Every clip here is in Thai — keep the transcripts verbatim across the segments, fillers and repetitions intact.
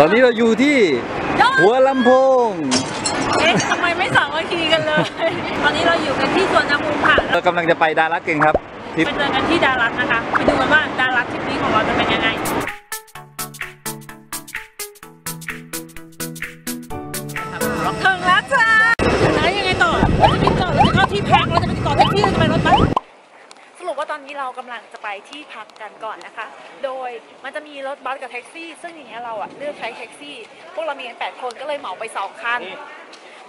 ตอนนี้เราอยู่ที่หัวลำโพงเอ๊ะทำไมไม่สามัคคีกันเลยตอนนี้เราอยู่กันที่สวนน้ำมูลค่ะเรากำลังจะไปดารัสกันครับไปเจอกันที่ดารัสนะคะไปดูกันว่าดารัสทริปนี้ของเราจะเป็นยังไงถึงแล้วจ้าแล้วยังไงต่อเราจะไปต่อเราจะเข้าที่พักเราจะไปต่อแท็กซี่เราจะไปรถบัสสรุปว่าตอนนี้เรากำลังจะไปที่พักกันก่อนนะคะโดยมันจะมีรถบัสกับแท็กซี่ซึ่งอย่างเงี้ยเราอะเลือกใช้แท็กซี่พวกเรามีกันแปดคนก็เลยเหมาไปสองคัน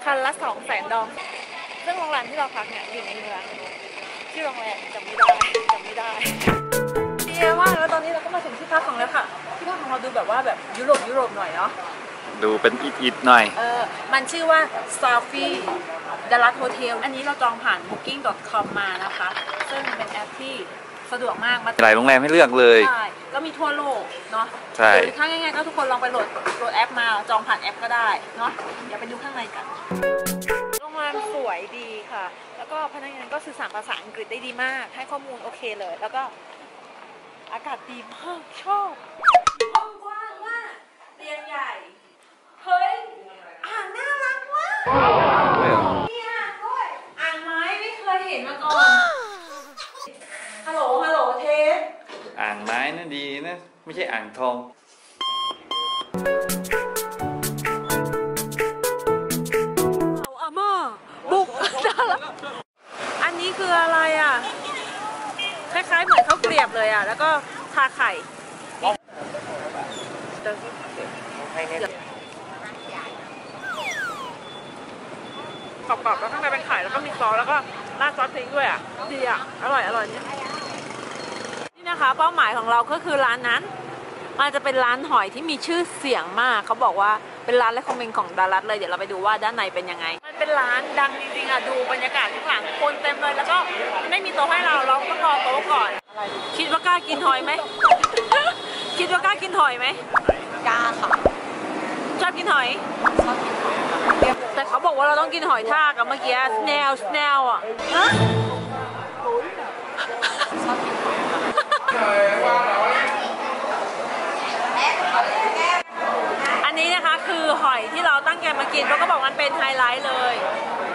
คันละสองแสนดองซึ่งโรงแรมที่เราพักเนี่ยอยู่ในเมืองที่โรงแรมจำไม่ได้จำไม่ได้เดี๋ยวว่าแล้วตอนนี้เราก็มาถึงที่พักของเราค่ะที่พักของเราดูแบบว่าแบบยุโรปยุโรปหน่อยเนาะดูเป็นอิดๆหน่อยเออมันชื่อว่า Safi ดารัสโฮเทลอันนี้เราจองผ่าน บุ๊กิ้ง ดอท คอม มานะคะซึ่งเป็นแอปที่สะดวกมากมาหลายโรงแรมให้เลือกเลยใช่ก็มีทั่วโลกเนาะใช่ถ้าง่ายๆก็ทุกคนลองไปโหลดโหลดแอปมาจองผ่านแอปก็ได้เนาะเดี๋ยวไปดูข้างในกันโรงแรมสวยดีค่ะแล้วก็พนักงานก็สื่อสารภาษาอังกฤษได้ดีมากให้ข้อมูลโอเคเลยแล้วก็อากาศดีมากชอบห้องกว้างมากเตียงใหญ่เฮ้ยอ่างน่ารักว่ะมีอ่างด้วยอ่างไม้ไม่เคยเห็นมาก่อนฮัลโหลฮัลโหลเทสอ่างไม้น่ะดีนะไม่ใช่อ่างทองเอาอาม่าบุกจ้าละอันนี้คืออะไรอ่ะคล้ายๆเหมือนข้าวเกรียบเลยอ่ะแล้วก็ทาไข่กรอบๆแล้วข้างในเป็นไข่แล้วก็มีซอสแล้วก็ราดซอสพริกด้วยอ่ะดีอ่ะอร่อยอร่อยนี่นี่นะคะเป้าหมายของเราก็คือร้านนั้นมันจะเป็นร้านหอยที่มีชื่อเสียงมากเขาบอกว่าเป็นร้านแรกของดารัสเลยเดี๋ยวเราไปดูว่าด้านในเป็นยังไงมันเป็นร้านดังจริงๆอ่ะดูบรรยากาศข้างหลังคนเต็มเลยแล้วก็ไม่มีโต๊ะให้เราเราต้องรอโต๊ะก่อนคิดว่ากล้ากินหอยไหมคิดว่ากล้ากินหอยไหมกล้าค่ะชอบกินหอยแต่เขาบอกว่าเราต้องกินหอยทากอะเมื่อกี้แนวแนวอะอันนี้นะคะคือหอยที่เราตั้งใจมากินเขาก็บอกมันเป็นไฮไลท์เลย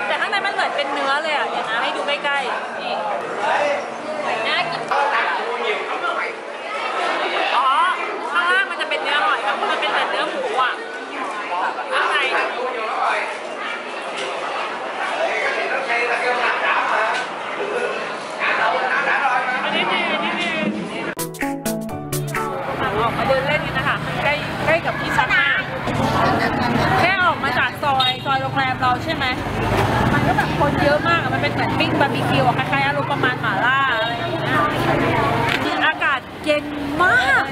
แต่ข้างในมันเหมือนเป็นเนื้อเลยอะเดี๋ยวนะให้ดูใกล้ๆนี่หอยน่ากินอ๋อข้างล่างมันจะเป็นเนื้อหอยครับมันเป็นแบบเนื้อหมูอะอะไรเดินเล่นกันนะคะใกล้ใกล้กับที่ชั้นห้าแค่ออกมาจากซอยซอยโรงแรมเราใช่ไหมมันก็แบบคนเยอะมากมันเป็นเหมือนปิ้งบาร์บีคิวคล้ายๆอารมณ์ประมาณหม่าล่าอะไรอย่างเงี้ยอากาศเย็นมาก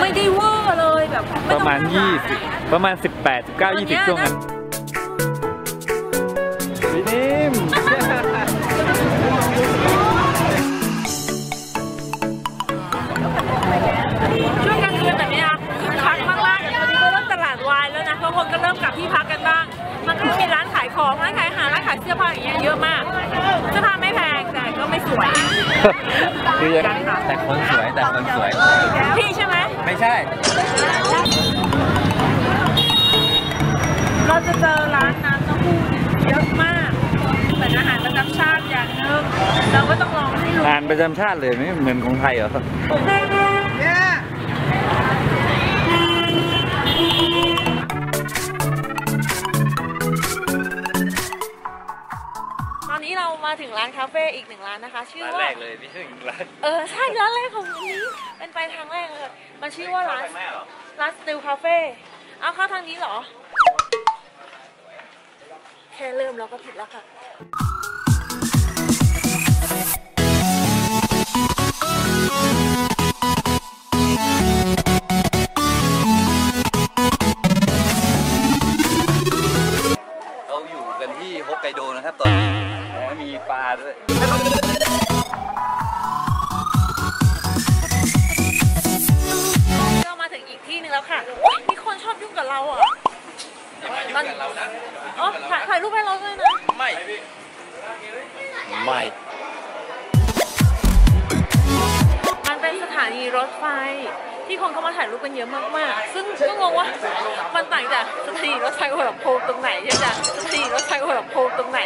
ไม่ได้เวอร์เลยแบบประมาณยี่สิบประมาณสิบแปดสิบเก้ายี่สิบช่วงนั้นพี่นิ่มช่วงกลางคืนแบบนี้นะคือพักมากๆวันนี้ก็เริ่มตลาดวายแล้วนะบางคนก็เริ่มกลับที่พักกันบ้างมันก็มีร้านขายของร้านขายอาหารร้านขายเสื้อผ้าอย่างเงี้ยเยอะมากเสื้อผ้าไม่แพงแต่ก็ไม่สวยคือยังแต่คนสวยแต่คนสวยพี่ใช่ไหมไม่ใช่เราจะเจอร้านน้ำเต้าหู้เยอะมากเป็นอาหารประจำชาติอย่างนึงเราก็ต้องลองให้รู้อาหารประจำชาติเลยไม่เหมือนของไทยเหรอตอนนี้เรามาถึงร้านคาเฟ่อีกหนึ่งร้านนะคะชื่อว่าร้านแรกเลยไม่ใช่อีกร้านเออใช่ร้านแรกของวันนี้เป็นไปทางแรกเลยมันชื่อว่าร้านร้านสติลคาเฟ่เอาเข้าทางนี้เหรอแค่เริ่มเราก็ผิดแล้วค่ะเราอยู่กันที่ฮอกไกโดนะครับตอนนี้ไม่มีปลาด้วยเรามาถึงอีกที่นึงแล้วค่ะมีคนชอบยุ่งกับเราอ่ะอ๋อถ่ายรูปให้เราด้วยนะไม่ไม่มันเป็นสถานีรถไฟ ที่คนเขามาถ่ายรูปกันเยอะมากๆซึ่งก็งงว่ามันต่างจากสถานีรถไฟหัวลำโพงตรงไหนใช่ไหมจ๊ะสถานีรถไฟหัวลำโพงตรงไหน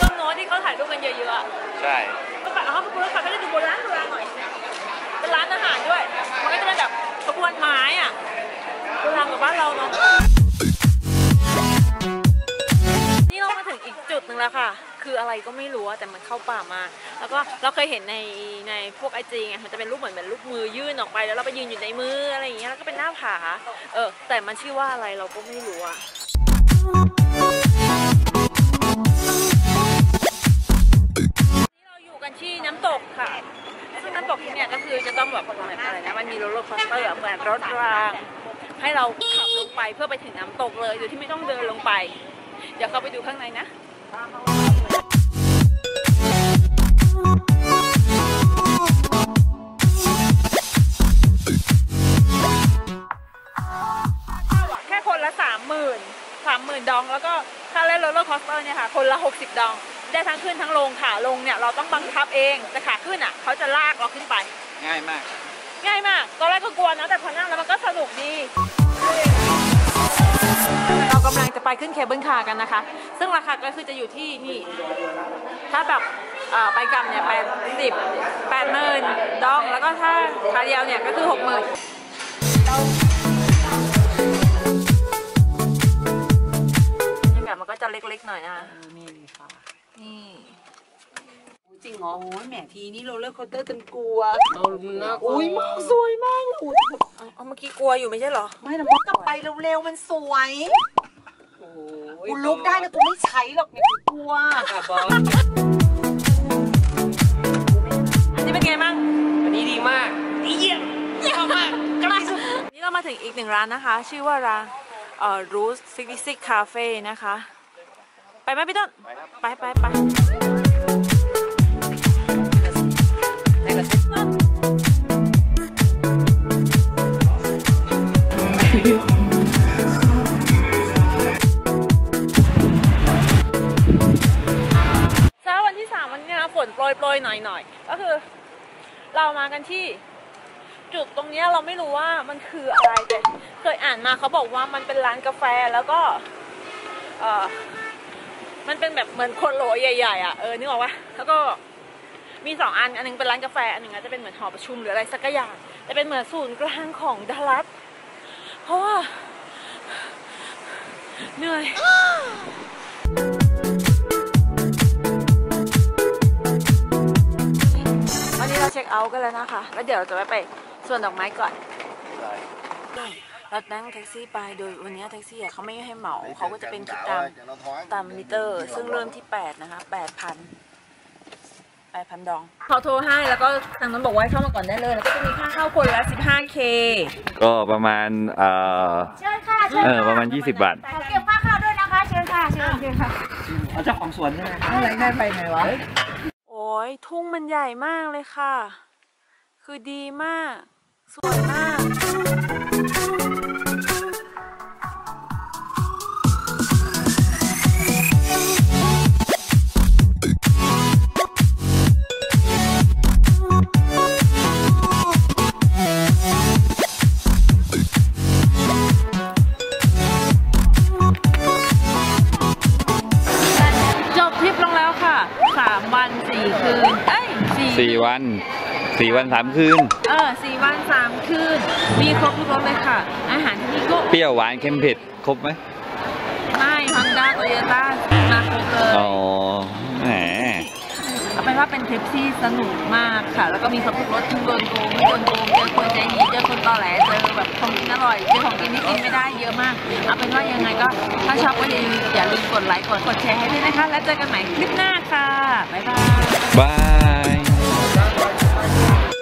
ต้นโน้ตที่เขาถ่ายรูปกันเยอะๆใช่ก็แบบเขาเป็นร้านก็จะดูโบราณโบราณหน่อยเป็นร้านอาหารด้วยมันก็จะเป็นแบบกระบวนไม้อะโบราณกว่าบ้านเราเนาะนี่เรามาถึงอีกจุดหนึ่งแล้วค่ะคืออะไรก็ไม่รู้แต่มันเข้าป่ามาแล้วก็เราเคยเห็นในในพวกไอจีไงมันจะเป็นรูปเหมือนเป็นรูปมือยื่นออกไปแล้วเราไปยืนอยู่ในมืออะไรอย่างเงี้ยแล้วก็เป็นหน้าผาเออแต่มันชื่อว่าอะไรเราก็ไม่รู้อะนี่เราอยู่กันที่น้ำตกค่ะซึ่งน้ำตกที่เนี่ยก็คือจะต้องแบบเหมือนอะไรนะมันมีรถรถคอสเตอร์เหมือนรถรางให้เราขับลงไปเพื่อไปถึงน้ำตกเลยโดยที่ไม่ต้องเดินลงไปเดี๋ยวเข้าไปดูข้างในนะแค่คนละสามหมื่นสามหมื่นดองแล้วก็ค่าเล่นโรลเลอร์คอสเตอร์เนี่ยค่ะคนละหกสิบดองได้ทั้งขึ้นทั้งลงค่ะลงเนี่ยเราต้องบังคับเองแต่ขาขึ้นอ่ะเขาจะลากเราขึ้นไปง่ายมากง่ายมากตอนแรกก็กลัวนะแต่พอนั่งแล้วมันก็สนุกดีเรากำลังจะไปขึ้นเคเบิลคาร์กันนะคะซึ่งราคาก็คือจะอยู่ที่นี่ถ้าแบบไปกลับเนี่ยแปดสิบแปดหมื่นดองแล้วก็ถ้าคาเดียวเนี่ยก็คือหกหมื่นแบบมันก็จะเล็กๆหน่อยนะคะนี่ค่ะนี่จริงเหรอโอ้ยแหมทีนี้โรลเลอร์คอสเตอร์ตึงกลัวอุ้ยมากสวยมากอุ้ยเอาเมื่อกี้กลัวอยู่ไม่ใช่เหรอไม่นะกลับไปเร็วๆมันสวยกูลุกได้แต่กูไม่ใช้หรอกเนี่ยกูกลัวอันนี้เป็นไงบ้างอันนี้ดีมากดีเยี่ยมเยี่ยมมากกำลังสุดนี่เรามาถึงอีกหนึ่งร้านนะคะชื่อว่าร้านเอ่อ Roots Sicis Cafe นะคะไปไหมพี่ต้นไปไปไปโปรยๆหน่อยๆก็คือเรามากันที่จุดตรงนี้เราไม่รู้ว่ามันคืออะไรแต่เคยอ่านมาเขาบอกว่ามันเป็นร้านกาแฟแล้วก็เออมันเป็นแบบเหมือนคนโหลใหญ่ๆอ่ะเออนึกออกปะแล้วก็มีสองอันอันนึงเป็นร้านกาแฟอันนึงจะเป็นเหมือนหอประชุมหรืออะไรสักอย่างแต่เป็นเหมือนศูนย์กลางของดัลลัสเพราะว่าเหนื่อยเช็คเอาท์กันแล้วนะคะแล้วเดี๋ยวเราจะไปไปส่วนดอกไม้ก่อนเรานั่งแท็กซี่ไปโดยวันนี้แท็กซี่เขาไม่ให้เหมาเขาก็จะเป็นคิดตามตามมิเตอร์ซึ่งเริ่มที่แปดนะคะ แปดพัน แปดพัน ดองเขาโทรให้แล้วก็ทางนั้นบอกว่าเข้ามาก่อนได้เลยแล้วก็จะมีค่าเข้าคนละ สิบห้าเค ก็ประมาณเอ่อเชิญค่ะเออประมาณยี่สิบบาทเก็บค่าเข้าด้วยนะคะเชิญค่ะเชิญค่ะเอาเจ้าของสวนใช่ไหมอะไรได้ไปไหนวะทุ่งมันใหญ่มากเลยค่ะคือดีมากสวยมากสี่วันสามคืนเออสี่วันสามคืนมีครบทุกรสเลยค่ะอาหารที่นี่ก็เปรี้ยวหวานเค็มเผ็ดครบไหมไม่ฮันด้าโตโยต้ามาครบเลยอ๋อแหมเอาเป็นว่าเป็นทริปที่สนุกมากค่ะแล้วก็มีครบทุกรสโดนโกงไม่โดนโกงเจอคนใจดีเจอคนตอแหลเจอแบบของกินอร่อยเจอของกินที่กินไม่ได้เยอะมากเอาเป็นว่ายังไงก็ถ้าชอบก็อย่าลืมกดไลค์กดแชร์ให้ด้วยนะคะแล้วเจอกันใหม่คลิปหน้าค่ะบ๊ายบาย